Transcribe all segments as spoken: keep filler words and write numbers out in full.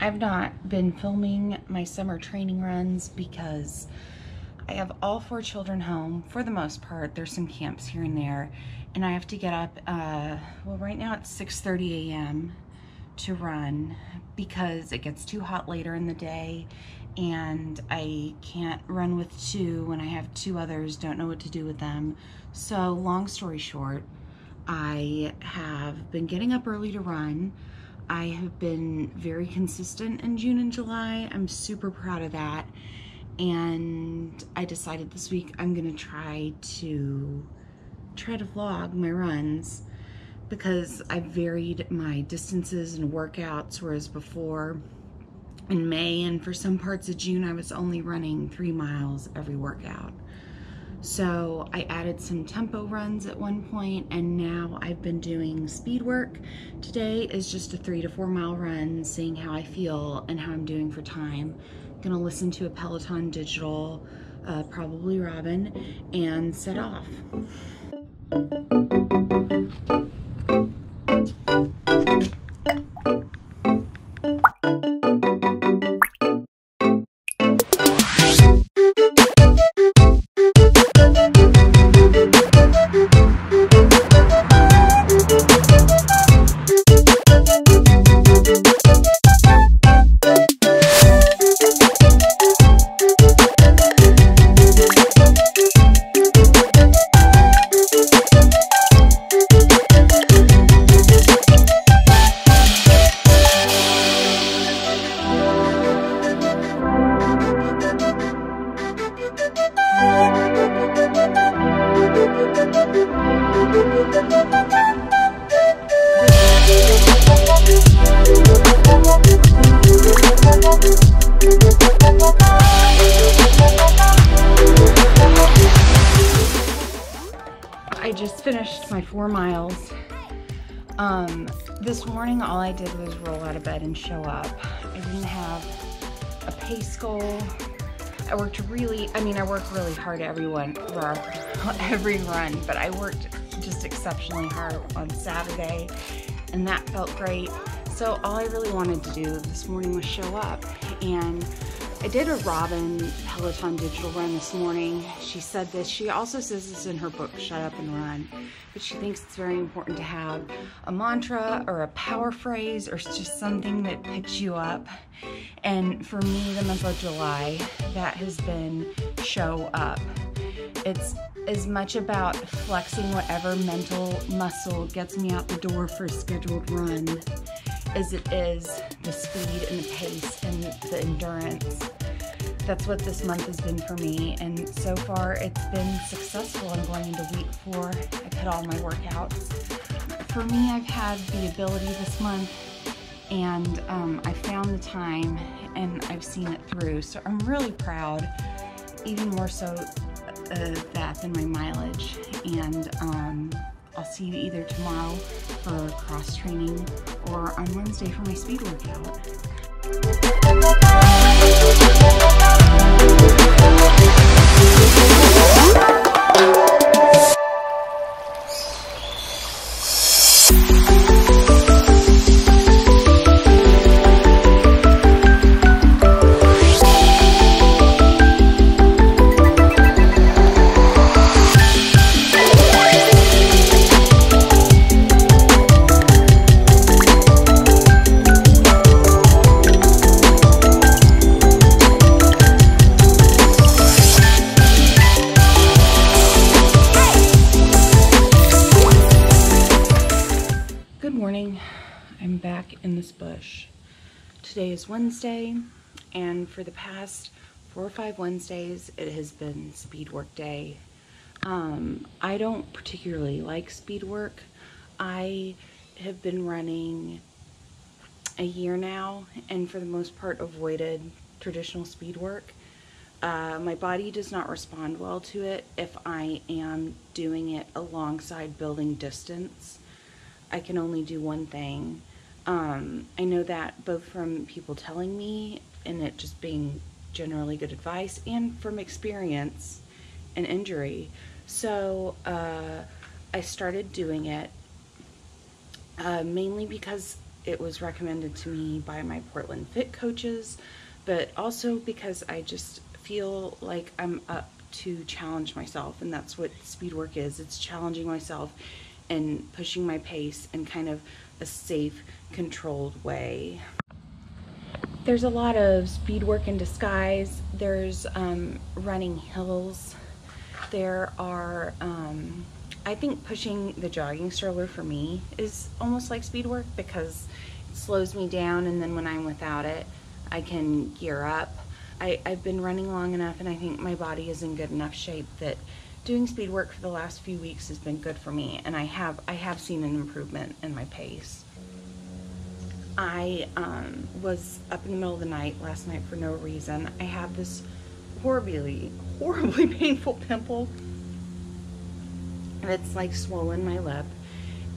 I've not been filming my summer training runs because I have all four children home for the most part. There's some camps here and there, and I have to get up, uh, well, right now it's six thirty a m to run because it gets too hot later in the day and I can't run with two when I have two others, don't know what to do with them. So long story short, I have been getting up early to run. I have been very consistent in June and July. I'm super proud of that. And I decided this week I'm gonna try to try to vlog my runs because I varied my distances and workouts, whereas before in May and for some parts of June I was only running three miles every workout. So I added some tempo runs at one point, and now I've been doing speed work. Today is just a three to four mile run, seeing how I feel and how I'm doing for time. I'm gonna listen to a Peloton Digital, uh, probably Robin, and set off. I just finished my four miles. Um, this morning all I did was roll out of bed and show up. I didn't have a pace goal. I worked really, I mean I work really hard everyone, every run, but I worked just exceptionally hard on Saturday and that felt great. So all I really wanted to do this morning was show up, and I did a Robin Peloton Digital run this morning. She said this. She also says this in her book, Shut Up and Run, but she thinks it's very important to have a mantra or a power phrase or just something that picks you up. And for me, the month of July, that has been show up. It's as much about flexing whatever mental muscle gets me out the door for a scheduled run as it is the speed and the pace and the endurance. That's what this month has been for me, and so far it's been successful. I'm going into week four. I've hit all my workouts. For me, I've had the ability this month, and um, I found the time, and I've seen it through. So I'm really proud, even more so of that than my mileage. And um, I'll see you either tomorrow for cross training or on Wednesday for my speed workout. Today is Wednesday, and for the past four or five Wednesdays it has been speed work day. Um, I don't particularly like speed work. I have been running a year now and for the most part avoided traditional speed work. Uh, my body does not respond well to it if I am doing it alongside building distance. I can only do one thing. Um, I know that both from people telling me and it just being generally good advice, and from experience and injury. So uh, I started doing it uh, mainly because it was recommended to me by my Portland Fit coaches, but also because I just feel like I'm up to challenge myself, and that's what speed work is. It's challenging myself and pushing my pace in kind of a safe, controlled way. There's a lot of speed work in disguise. There's um, running hills. There are, um, I think pushing the jogging stroller for me is almost like speed work because it slows me down, and then when I'm without it, I can gear up. I, I've been running long enough, and I think my body is in good enough shape that doing speed work for the last few weeks has been good for me, and I have, I have seen an improvement in my pace. I um, was up in the middle of the night last night for no reason. I had this horribly, horribly painful pimple, and it's like swollen my lip,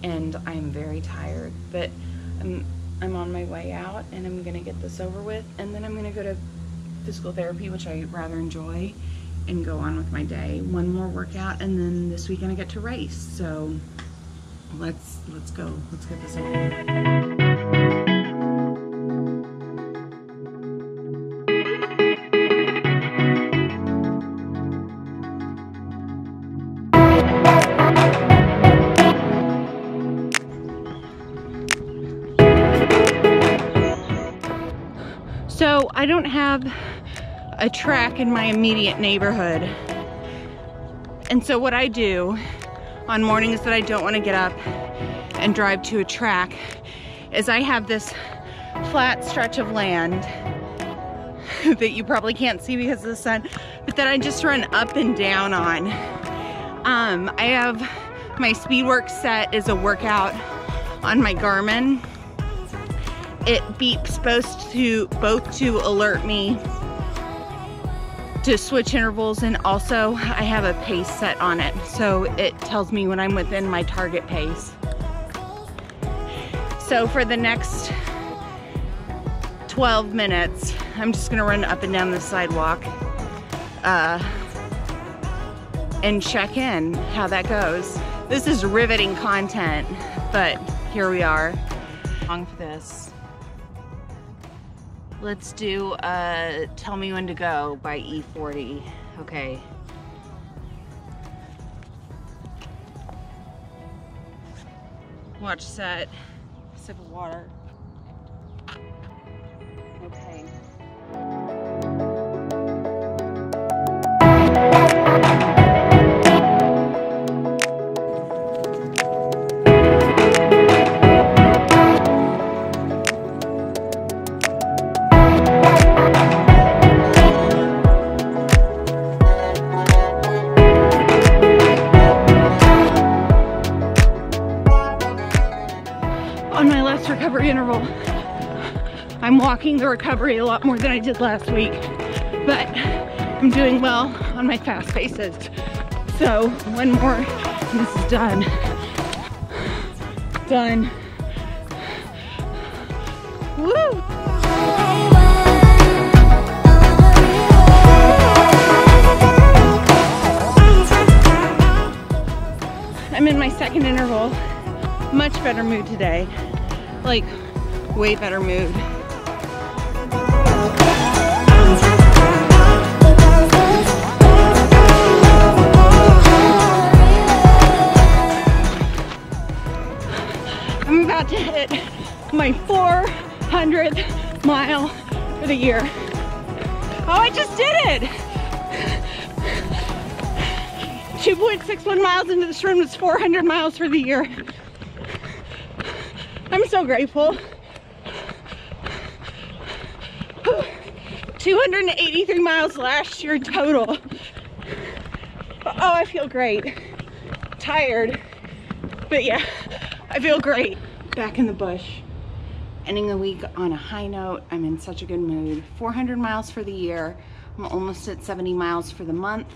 and I'm very tired, but I'm, I'm on my way out, and I'm gonna get this over with, and then I'm gonna go to physical therapy, which I rather enjoy, and go on with my day. One more workout, and then this weekend I get to race, so let's, let's go, let's get this over with. So I don't have a track in my immediate neighborhood, and so what I do on mornings that I don't want to get up and drive to a track is I have this flat stretch of land that you probably can't see because of the sun, but that I just run up and down on. Um, I have my speed work set is a workout on my Garmin. It beeps both to both to alert me to switch intervals, and also I have a pace set on it, so it tells me when I'm within my target pace. So for the next twelve minutes, I'm just gonna run up and down the sidewalk uh, and check in how that goes. This is riveting content, but here we are. Long for this. Let's do uh, Tell Me When To Go by E forty. Okay. Watch set, sip of water. Okay. Interval. I'm walking the recovery a lot more than I did last week, but I'm doing well on my fast paces. So one more, and this is done. Done. Woo! I'm in my second interval. Much better mood today. Like, way better mood. I'm about to hit my four hundredth mile for the year. Oh, I just did it! two point six one miles into this run was four hundred miles for the year. I'm so grateful. two hundred eighty-three miles last year total. Oh, I feel great. Tired, but yeah, I feel great. Back in the bush. Ending the week on a high note. I'm in such a good mood. four hundred miles for the year. I'm almost at seventy miles for the month.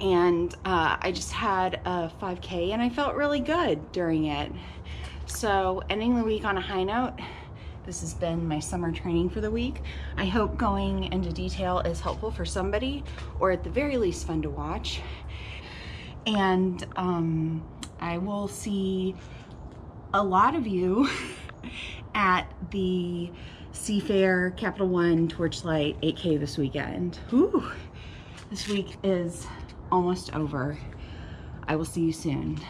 And uh, I just had a five K, and I felt really good during it. So ending the week on a high note, this has been my summer training for the week. I hope going into detail is helpful for somebody, or at the very least fun to watch. And um, I will see a lot of you at the Seafair Capital One Torchlight eight K this weekend. Whew. This week is almost over. I will see you soon.